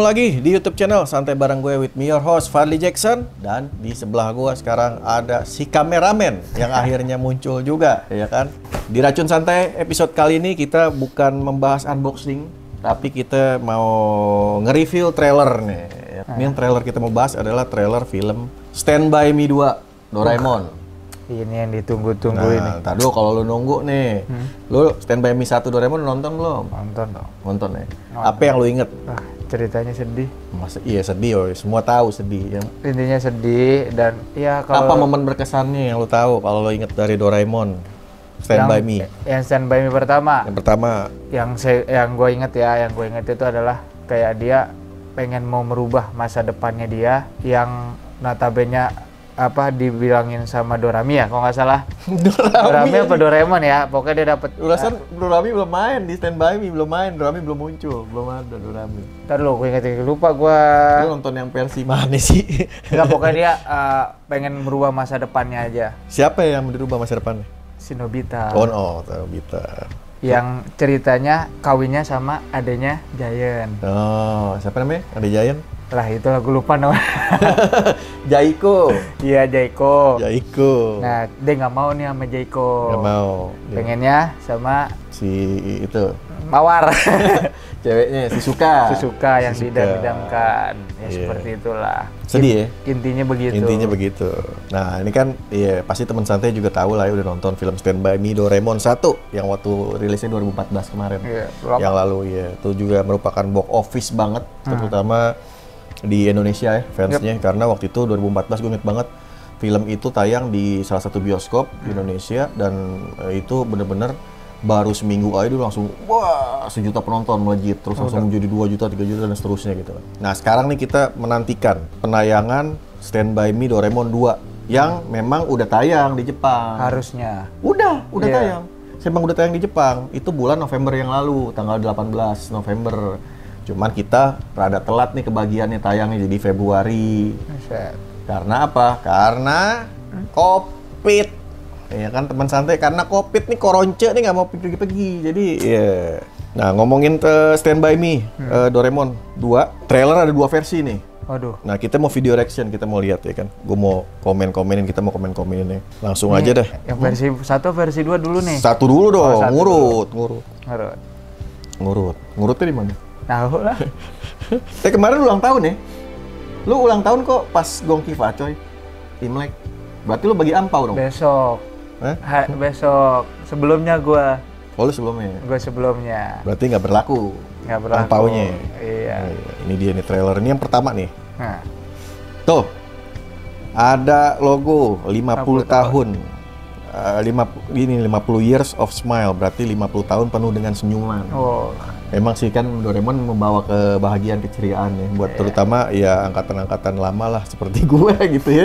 ketemu lagi di YouTube channel Santai Bareng Gue with me your host Fadly Jackson. Dan di sebelah gue sekarang ada si kameramen yang akhirnya muncul juga, ya kan? Di Racun Santai episode kali ini kita bukan membahas unboxing, tapi kita mau nge-review trailer nih. Ini yang trailer kita mau bahas adalah trailer film Stand By Me 2 Doraemon. Ini yang ditunggu-tunggu ini. Ntar dulu kalau lu nunggu nih, lu Stand By Me 1 Doraemon nonton belum? Nonton dong. Nonton ya? Nonton. Apa yang lu inget? Ah, ceritanya sedih. Masa iya sedih, woy. Semua tahu sedih. Ya. Intinya sedih dan ya kalau... Apa momen berkesannya yang lu tahu kalau lu inget dari Doraemon? Stand By Me. Yang Stand By Me pertama. Yang pertama. Yang gue inget itu adalah kayak dia pengen mau merubah masa depannya dia yang notabene apa dibilangin sama Dorami ya, kalau nggak salah. Dorami apa Doraemon ya, pokoknya dia dapet. Ulasan Dorami belum main di Stand By Me, belum main, Dorami belum muncul, belum ada Dorami. Ntar lo, gue ingetin, lupa gue. Lu nonton yang versi mana sih? Enggak, pokoknya dia pengen merubah masa depannya aja. Siapa yang dirubah masa depannya? Si Nobita. Oh, Nobita. Yang ceritanya kawinnya sama adanya Gian. Oh, siapa namanya? Ade Gian? Lah itulah gue lupa namanya. Jaiko. Iya, Jaiko. Jaiko. Nah, dia nggak mau nih sama Jaiko. Nggak mau. Pengennya sama si itu. Mawar. Ceweknya Shizuka. Shizuka yang didam-damkan. Ya yeah, seperti itulah. Sedih ya? Intinya begitu. Intinya begitu. Nah, ini kan ya pasti teman santai juga tahu lah ya, udah nonton film Stand By Me Doraemon 1 yang waktu rilisnya 2014 kemarin. Yeah, yang lalu ya. Itu juga merupakan box office banget, terutama di Indonesia ya fansnya, karena waktu itu 2014 gue inget banget film itu tayang di salah satu bioskop di Indonesia dan itu bener-bener baru seminggu aja udah langsung wah 1 juta penonton melejit, terus langsung menjadi 2 juta, 3 juta dan seterusnya gitu. Nah sekarang nih kita menantikan penayangan Stand By Me Doraemon 2 yang memang udah tayang di Jepang. Harusnya. Udah tayang. Memang udah tayang di Jepang, itu bulan November yang lalu, tanggal 18 November. Cuman kita rada telat nih kebagiannya tayangnya, jadi Februari. Set. Karena apa? Karena Covid. Ya kan teman santai, karena Covid nih koronce nih nggak mau pergi-pergi. Jadi ya. Nah, ngomongin Stand By Me Doraemon 2, trailer ada 2 versi nih. Aduh. Nah, kita mau video reaction, kita mau lihat ya kan. Gue mau komen-komenin nih. Langsung ini, aja dah. Yang versi 1 versi 2 dulu nih. 1 dulu dong. Oh, ngurut. Ngurutnya di mana? Tahu lah. Kemarin ulang tahun ya? Lu ulang tahun kok pas Gongki Fa coy? Imlek. Berarti lu bagi ampau dong? Besok. Besok. Sebelumnya gua. Oh lu sebelumnya? Gua sebelumnya. Berarti nggak berlaku? Nggak berlaku. Ampaunya ya? Iya. Ini dia nih trailer. Ini yang pertama nih. Nah. Tuh. Ada logo 50 tahun. 50 years of smile, berarti 50 tahun penuh dengan senyuman. Oh. Emang sih kan Doraemon membawa kebahagiaan, keceriaan ya buat terutama ya angkatan-angkatan lama lah seperti gue gitu ya.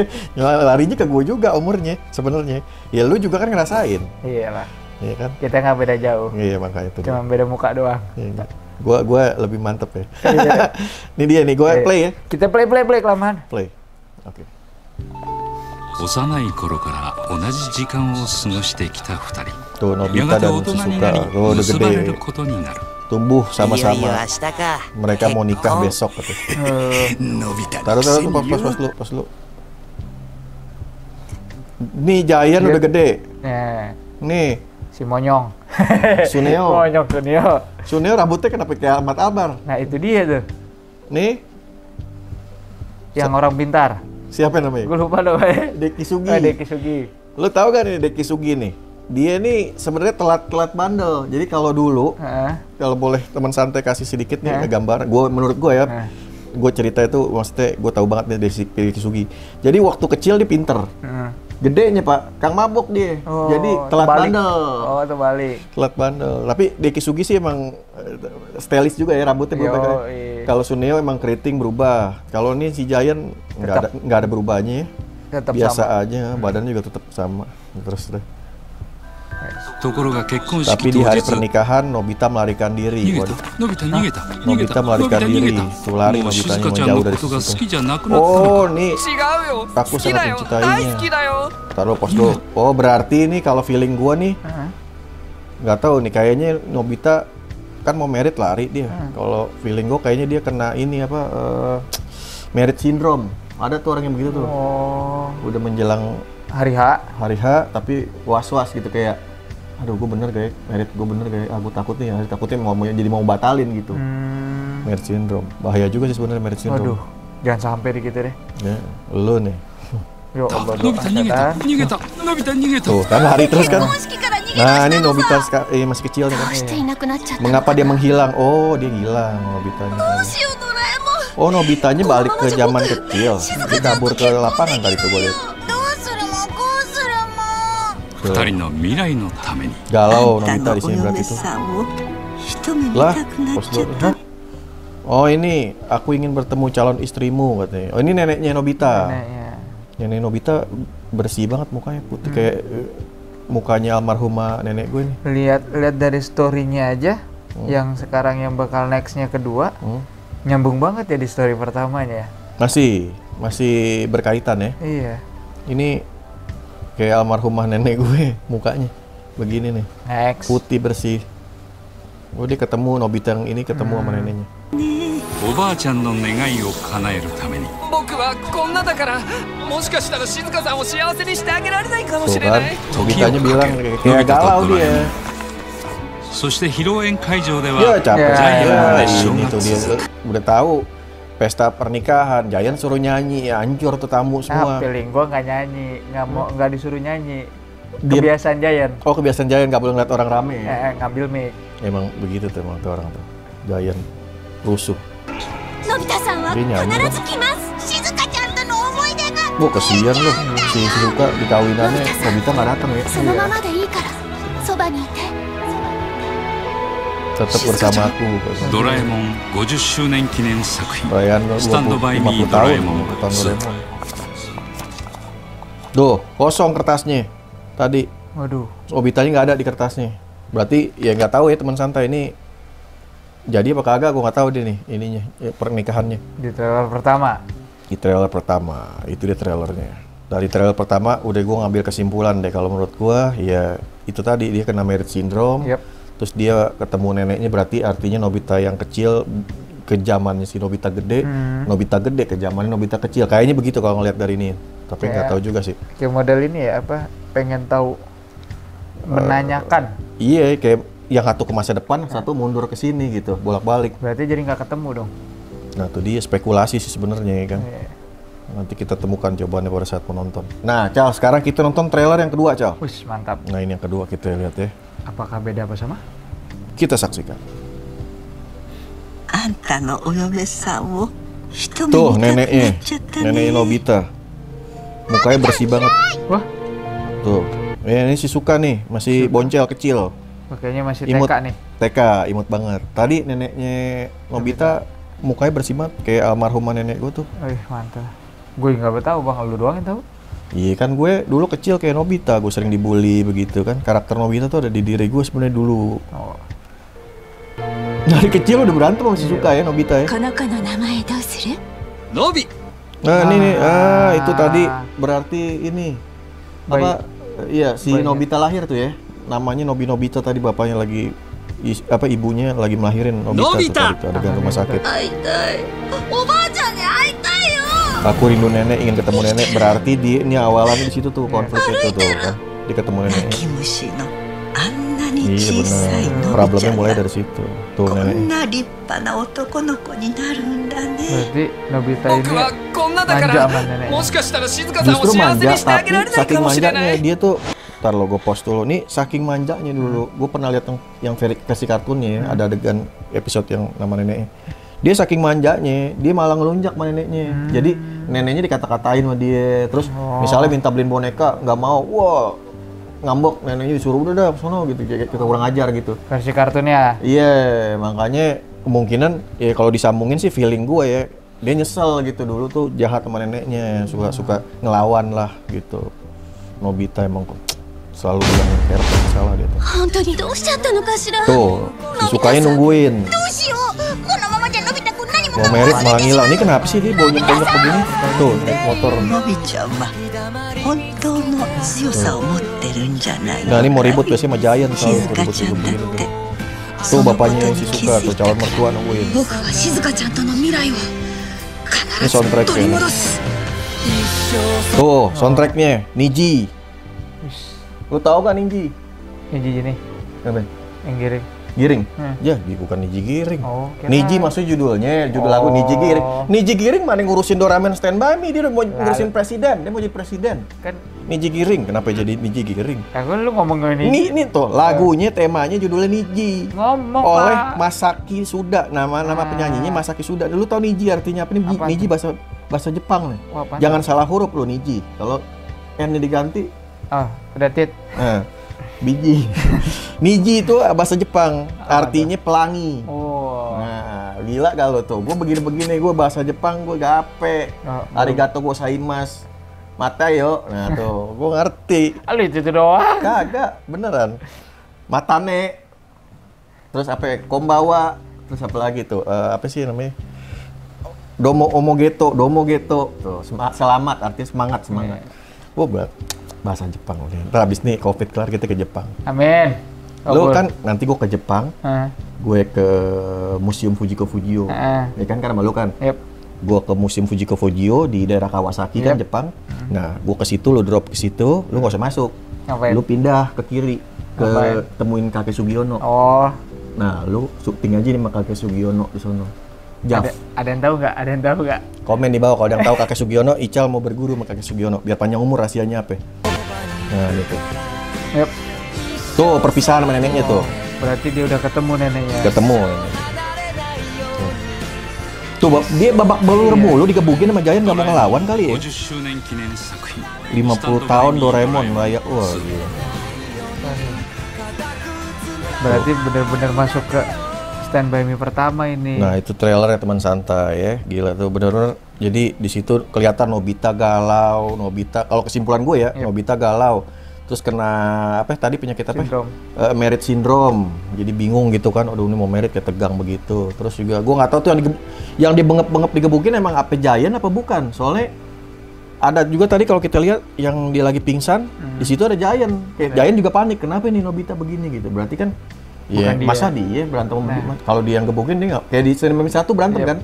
Larinya ke gue juga umurnya sebenarnya. Ya lu juga kan ngerasain. Iyalah. Iya kan? Kita nggak beda jauh. Iya makanya itu. Cuma beda muka doang. Iya. Gue lebih mantep ya. Ini dia nih, gue play ya. Kita play kelamaan. Play. Oke. Okay. 幼い頃から同じ時間を過ごしてきた2人。やがて大人になり結ばれることになる。Tumbuh sama-sama. Mereka mau nikah besok katanya. Taruh pas lu. Nih Jayan udah gede. Nih si Monyong. Suneo rambutnya kenapa kayak Ahmad Albar? Nah, itu dia tuh. Nih yang orang pintar. Siapa namanya? Gue lupa namanya. Dekisugi. Lu tahu gak nih Dekisugi nih? Dia nih sebenarnya telat bandel. Jadi kalau dulu, kalau boleh teman santai kasih sedikit nih gambar. Menurut gue ya, gue cerita itu maksudnya gue tahu banget nih Dekisugi. Jadi waktu kecil dia pinter. Gedenya Pak, Kang Mabuk dia. Oh, jadi telat bandel. Oh, terbalik. Telat bandel. Tapi Dekisugi sih emang stylish juga ya rambutnya berubah. Kalau Suneo emang keriting berubah. Kalau ini si Giant nggak ada berubahnya ya. Tetap biasa sama aja, badannya juga tetap sama. Terus deh. Tapi di hari pernikahan Nobita melarikan diri. Tuh lari Nobitanya menjauh dari situ. Oh nih, aku sangat mencintainya. Taruh pos dulu. Oh berarti ini kalau feeling gua nih, nggak tahu nih kayaknya Nobita kan mau merit lari dia. Kalau feeling gue kayaknya dia kena ini apa merit syndrome. Ada tuh orang yang begitu tuh. Oh. Udah menjelang hari H. Hari H tapi was-was gitu kayak aduh gue bener kayak merit gue bener kayak aku takut nih, takutnya mau jadi mau batalin gitu. Merit syndrome. Bahaya juga sih sebenarnya merit syndrome. Aduh. Jangan sampai di kita deh. Ya, lu nih. Yo, tuh kan hari terus kan. Nah ini Nobita masih kecil nih kan. Mengapa dia menghilang? Oh dia hilang Nobitanya. Oh Nobitanya balik ke zaman kecil. Dia kabur ke lapangan tadi tuh gue liat. Galau Nobita di sini berarti tuh. Lah, oh ini aku ingin bertemu calon istrimu katanya. Oh ini neneknya Nobita. Nenek Nobita bersih banget mukanya, putih kayak mukanya almarhumah nenek gue nih. Lihat dari story-nya aja, yang sekarang yang bakal next-nya kedua, nyambung banget ya di story pertamanya. Masih berkaitan ya. Iya. Ini kayak almarhumah nenek gue mukanya, begini nih. Next. Putih bersih. Oh dia ketemu Nobita yang ini ketemu sama neneknya. Oba-chan no negai o kanaeru tame ni. Boku wa konna dakara, moshikashitara Shizuka-san o shiawase ni shite agerarenai kamoshirenai. Nobitanya bilang kayak galau dia. Soshite hirouen kaijou de wa Giant itu dia udah tahu pesta pernikahan, Giant suruh nyanyi, hancur tuh tamu semua. Feeling gua enggak nyanyi, enggak mau enggak disuruh nyanyi. Kebiasaan Giant. Oh, kebiasaan Giant enggak boleh ngeliat orang rame. Ngambil mic. Emang begitu tuh emang tuh orang tuh. Giant rusuh. Dia nyanyi loh, kesian loh si Shizuka di kawinannya Nobita gak datang ya. Tetap bersama aku Doraemon 50 Shunen Kinen Sakuhin Stand By Me Doraemon 2. Duh, kosong kertasnya tadi. Waduh, Nobitanya gak ada di kertasnya. Berarti ya gak tahu ya teman santai ini jadi apa kagak, gue nggak tahu deh nih ininya pernikahannya. Di trailer pertama. Di trailer pertama, itu dia trailernya. Dari trailer pertama udah gue ngambil kesimpulan deh kalau menurut gue ya itu tadi dia kena merit syndrome. Yep. Terus dia ketemu neneknya berarti artinya Nobita yang kecil ke zamannya si Nobita gede, Nobita gede ke zamannya Nobita kecil. Kayaknya begitu kalau ngelihat dari ini. Tapi nggak tahu juga sih. Kayak model ini ya apa? Pengen tahu, menanyakan. Iya kayak. Yang satu ke masa depan, satu mundur ke sini gitu, bolak-balik. Berarti jadi nggak ketemu dong. Nah, itu dia spekulasi sih sebenarnya ya kan. Yeah. Nanti kita temukan jawabannya pada saat menonton. Nah, Cal, sekarang kita nonton trailer yang kedua, Cal. Wih, mantap. Nah, ini yang kedua kita lihat ya. Apakah beda apa sama? Kita saksikan. Tuh, neneknya. Nenek Nobita. Mukanya bersih banget. Wah. Tuh. Ini Shizuka nih, masih boncel kecil. Pakainya masih imut, TK nih. TK, imut banget. Tadi neneknya Nobita mukanya bersih banget kayak almarhumah nenek gue tuh. Wih, mantap. Gue nggak tahu bang, lu doang yang tahu. Iya kan gue dulu kecil kayak Nobita, gue sering dibully begitu kan. Karakter Nobita tuh ada di diri gue sebenarnya dulu. Oh. Dari kecil udah berantem sama Shizuka ya Nobita ya. Nobi. Nah, ini nih, itu tadi berarti ini apa? Iya, si Nobita lahir tuh ya. Namanya Nobita tadi bapaknya lagi apa ibunya lagi melahirin Nobita tuh adegan rumah sakit. Aku rindu nenek, ingin ketemu nenek. Berarti dia ini awalan di situ tuh konflik itu tuh kan. Dia ketemu nenek. Iya benar. Problemnya mulai dari situ. Tuh nenek. Berarti Nobita ini manja sama nenek. Justru manja, tapi saking manjanya dia tuh ntar lo gue post dulu, nih saking manjanya dulu gue pernah lihat yang versi kartunnya ada adegan episode yang nama neneknya dia saking manjanya, dia malah ngelunjak sama neneknya jadi neneknya dikata-katain sama dia terus misalnya minta beliin boneka, nggak mau, wah ngambek, neneknya disuruh udah dah, sono gitu, kayak kurang ajar gitu versi kartunnya? Iya, makanya kemungkinan ya kalau disambungin sih feeling gue ya dia nyesel gitu, dulu tuh jahat sama neneknya, suka-suka ngelawan lah gitu Nobita emang selalu bilang karakter salah dia tuh. Tuh, Shizuka-nya nungguin. Mau merit malah ngilang. Ini kenapa sih dia bonyok-bonyok begini? Tuh, naik motor. Nah, ini mau ribut biasanya sama Giant selalu ribut-ribut begini. Tuh bapaknya yang Shizuka atau calon mertua nungguin. Ini soundtracknya. Tuh soundtracknya Niji. Lu tau gak Niji? Niji ini apa? Yang giring. Giring? Ya, bukan Niji Giring. Oh, Niji maksudnya judulnya, judul lagu Niji Giring. Niji Giring mana yang ngurusin Doraemon Stand By Me, dia mau ngurusin presiden, dia mau jadi presiden. Kan Niji Giring, kenapa jadi Niji Giring? Kan lu ngomong ini. Ini tuh lagunya, temanya judulnya Niji. Ngomong oleh Masaki Suda, nama penyanyinya Masaki Suda. Lu tau Niji artinya apa? Niji bahasa Jepang nih. Jangan salah huruf lu Niji. Kalau N diganti, ah, udah tit. Biji. Niji itu bahasa Jepang, artinya pelangi. Oh. Nah, gila gak lo tuh? Gue begini-begini, gue bahasa Jepang, gue gape. Arigato gozaimasu. Mata yo. Nah tuh, gue ngerti. Alu itu doang. Kagak, beneran. Matane. Terus apa? Kombawa. Terus apa lagi tuh? Apa sih namanya? Domo omogeto, domogeto. Tuh, selamat artinya semangat, semangat. Gue bahasa Jepang udah. Ntar abis nih Covid kelar kita ke Jepang. Amin. Lo kan nanti gue ke Jepang, gue ke Museum Fujiko Fujio, ya kan karena lo kan. Yep. Gue ke Museum Fujiko Fujio di daerah Kawasaki kan Jepang. Nah, gue ke situ, lo drop ke situ, lo nggak usah masuk. Ngapain? Lo pindah ke kiri, ke temuin kakek Sugiono. Oh. Nah, lo syuting aja nih sama kakek Sugiono di sono. Ada yang tahu nggak? Ada yang tahu nggak? Komen di bawah kalau ada yang tahu kakek Sugiono. Ical mau berguru sama kakek Sugiono biar panjang umur, rahasianya apa? Nah gitu. Yep. Tuh perpisahan sama neneknya tuh. Berarti dia udah ketemu neneknya. Ketemu. Tuh dia babak belur mulu dikebukin sama Giant, nggak mau ngelawan kali ya. 50 tahun Doraemon layak. Wah gila. Berarti benar-benar masuk ke Stand By Me pertama ini. Nah itu trailernya teman santai ya, gila tuh bener-bener. Jadi di situ kelihatan Nobita galau, Nobita kalau kesimpulan gue ya, Nobita galau. Terus kena apa? Tadi penyakit apa? Marriage syndrome. Jadi bingung gitu kan, aduh ini mau married kayak tegang begitu. Terus juga gue nggak tahu tuh yang dibengep-bengep digebukin emang apa Giant apa bukan? Soalnya ada juga tadi kalau kita lihat yang dia lagi pingsan, di situ ada Giant. Kayak Giant juga panik, kenapa ini Nobita begini gitu? Berarti kan iya, masa dia berantem kalau dia yang gebukin dia nggak kayak di Stand By Me 1 berantem kan?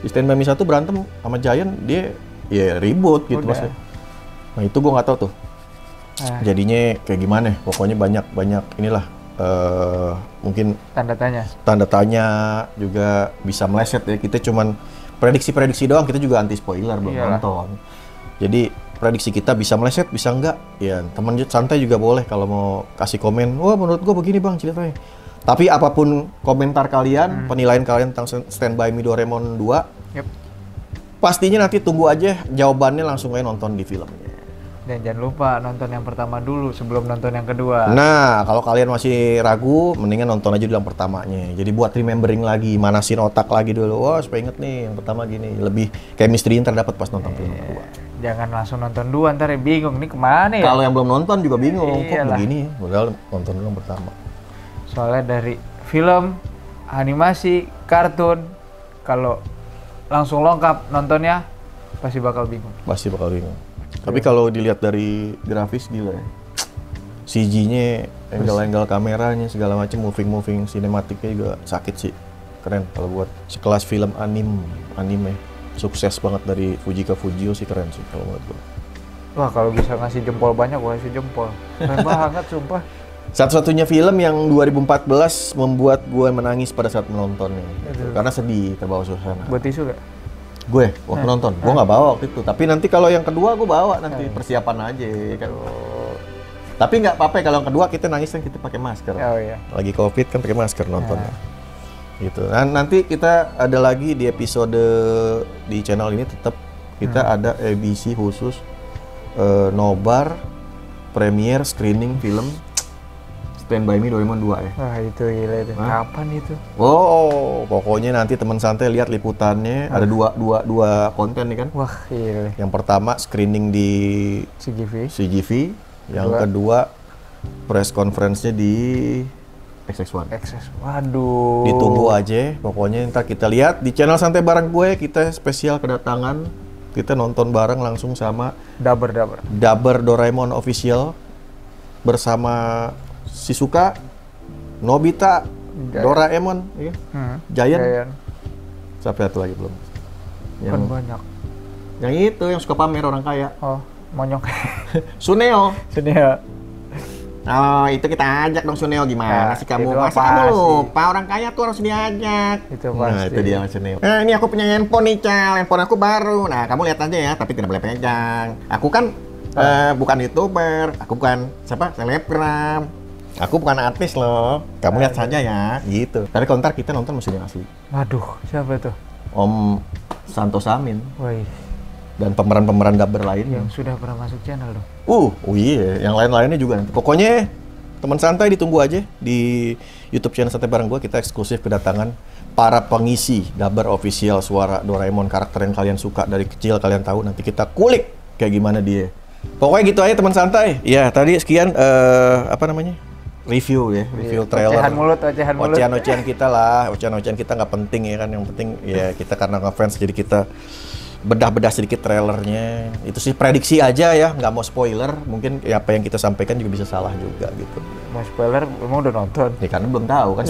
Di Stand By Me 1 berantem sama Giant dia ya ribut gitu maksudnya. Nah itu gue nggak tahu tuh jadinya kayak gimana? Pokoknya banyak inilah mungkin tanda tanya. Tanda tanya juga bisa meleset ya, kita cuman prediksi doang, kita juga anti spoiler belum nonton. Jadi prediksi kita bisa meleset, bisa enggak? Ya, teman santai juga boleh kalau mau kasih komen. Wah, menurut gue begini bang ceritanya. Tapi apapun komentar kalian, penilaian kalian tentang Stand By Me Doraemon 2, pastinya nanti tunggu aja jawabannya, langsung aja nonton di filmnya. Dan jangan lupa nonton yang pertama dulu sebelum nonton yang kedua. Nah, kalau kalian masih ragu, mendingan nonton aja dulu yang pertamanya. Jadi buat remembering lagi, manasin otak lagi dulu. Wah, supaya inget nih yang pertama gini. Lebih chemistry ntar dapat pas nonton film kedua. Jangan langsung nonton dua, ntar ya bingung nih kemana ya. Kalau yang belum nonton juga bingung, kok begini. Padahal nonton dulu yang pertama. Soalnya dari film, animasi, kartun, kalau langsung lengkap nontonnya pasti bakal bingung. Pasti bakal bingung. Tapi kalau dilihat dari grafis gila ya. CG-nya, angle-angle kameranya segala macam, moving-moving sinematiknya juga sakit sih. Keren kalau buat sekelas film anime. Sukses banget dari Fujiko Fujio sih, keren sih kalau menurut gue. Wah kalau bisa ngasih jempol banyak, gue ngasih jempol. Keren banget sumpah. Satu-satunya film yang 2014 membuat gue menangis pada saat menontonnya. Gitu. Karena sedih terbawa suasana. Buat tisu gak? Gue waktu nonton, gue gak bawa waktu itu. Tapi nanti kalau yang kedua gue bawa nanti, persiapan aja kan. Tapi nggak apa-apa kalau yang kedua kita nangis kan kita pakai masker. Oh, iya. Lagi Covid kan pakai masker nontonnya. Gitu. Nah, nanti kita ada lagi di episode di channel ini, tetap kita ada edisi khusus nobar premier screening film Stand By Me Doraemon 2 ya. Wah itu gila itu. Kapan itu? Oh, pokoknya nanti teman santai lihat liputannya. Ada dua konten nih kan. Wah gila. Yang pertama screening di CGV. Yang kedua press conference-nya di XX1. Waduh. Ditunggu aja, pokoknya ntar kita lihat di channel Santai Bareng Gue, kita spesial kedatangan, kita nonton bareng langsung sama Daber Doraemon Official bersama Shizuka, Nobita, Doraemon, iya. Giant. Siapa satu lagi belum? Yang bukan banyak. Yang itu yang suka pamer orang kaya. Oh, monyok. Suneo. Oh, itu kita ajak dong Suneo, gimana sih kamu? Masa kamu lupa, orang kaya tuh harus diajak. Itu pasti. Nah, itu dia Mas Suneo. Nah, ini aku punya handphone nih, Cal. Handphone aku baru. Nah, kamu lihat aja ya, tapi tidak boleh pegang. Aku kan bukan YouTuber, aku bukan siapa? Selebgram. Aku bukan artis loh. Kamu lihat saja ya, gitu. Tapi kalau ntar kita nonton mesti yang asli. Waduh, siapa itu? Om Santos Amin. Wih. Dan pemeran-pemeran dubber lain yang sudah pernah masuk channel dong. Iya, yang lain-lainnya juga nanti. Pokoknya teman santai ditunggu aja di YouTube channel Santai Bareng Gue, kita eksklusif kedatangan para pengisi dubber official suara Doraemon, karakter yang kalian suka dari kecil, kalian tahu, nanti kita kulik kayak gimana dia. Pokoknya gitu aja teman santai. Ya, tadi sekian review trailer, ocehan-ocehan kita lah, ocehan-ocehan kita nggak penting ya kan, yang penting ya kita karena ngefans jadi kita bedah-bedah sedikit trailernya. Itu sih prediksi aja ya, nggak mau spoiler, mungkin ya apa yang kita sampaikan juga bisa salah juga gitu. Mau spoiler emang udah nonton? Ya karena belum tahu kan,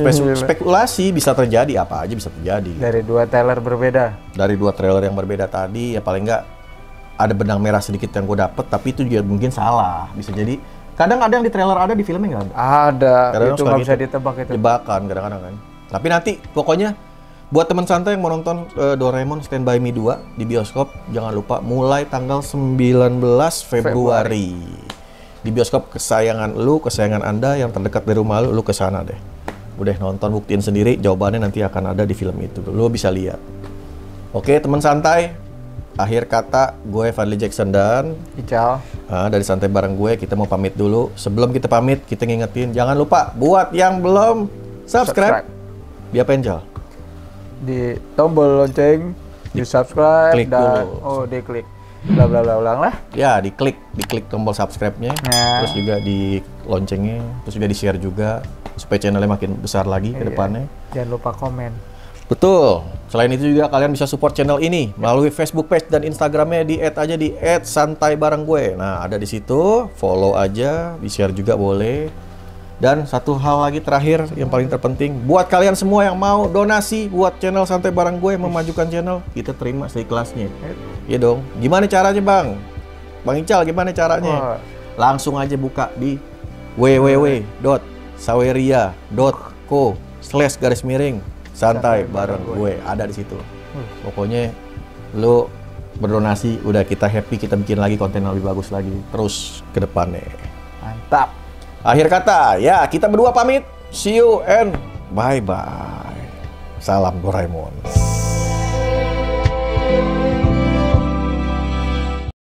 spekulasi bisa terjadi, apa aja bisa terjadi. Dari dua trailer berbeda? Dari dua trailer yang berbeda tadi ya paling nggak ada benang merah sedikit yang gue dapet, tapi itu juga mungkin salah, bisa jadi. Kadang ada yang di trailer ada, di filmnya nggak ada. Kadang itu nggak bisa ditebak itu. Jebakan kadang-kadang kan. Tapi nanti pokoknya buat teman santai yang mau nonton Doraemon Stand By Me 2 di bioskop, jangan lupa mulai tanggal 19 Februari. Di bioskop kesayangan lu, kesayangan Anda yang terdekat dari rumah lu, lu kesana deh. Udah nonton, buktiin sendiri, jawabannya nanti akan ada di film itu. Lu bisa lihat. Oke, teman santai. Akhir kata, gue Fadly Jackson dan Ical. Dari Santai Bareng Gue, kita mau pamit dulu. Sebelum kita pamit, kita ngingetin, jangan lupa buat yang belum subscribe. Di apa, Ical? Di tombol lonceng, di subscribe, klik dan dulu. Diklik. Ulang lah. Ya, diklik tombol subscribe-nya. Nah. Terus juga di loncengnya, terus juga di-share juga supaya channelnya makin besar lagi ke depannya. Jangan lupa komen. Betul. Selain itu juga kalian bisa support channel ini melalui Facebook page dan Instagramnya di add aja di @santaibarenggue. Nah, ada di situ, follow aja, di-share juga boleh. Dan satu hal lagi terakhir yang paling terpenting, buat kalian semua yang mau donasi buat channel Santai Bareng Gue, memajukan channel, kita terima seikhlasnya. Iya dong. Gimana caranya, Bang? Bang Ical, gimana caranya? Langsung aja buka di www.saweria.co/santai Santai Bareng Gue, ada di situ. Pokoknya lu berdonasi, udah kita happy, kita bikin lagi konten lebih bagus lagi terus ke depannya. Mantap. Akhir kata, ya kita berdua pamit. See you and bye-bye. Salam Doraemon.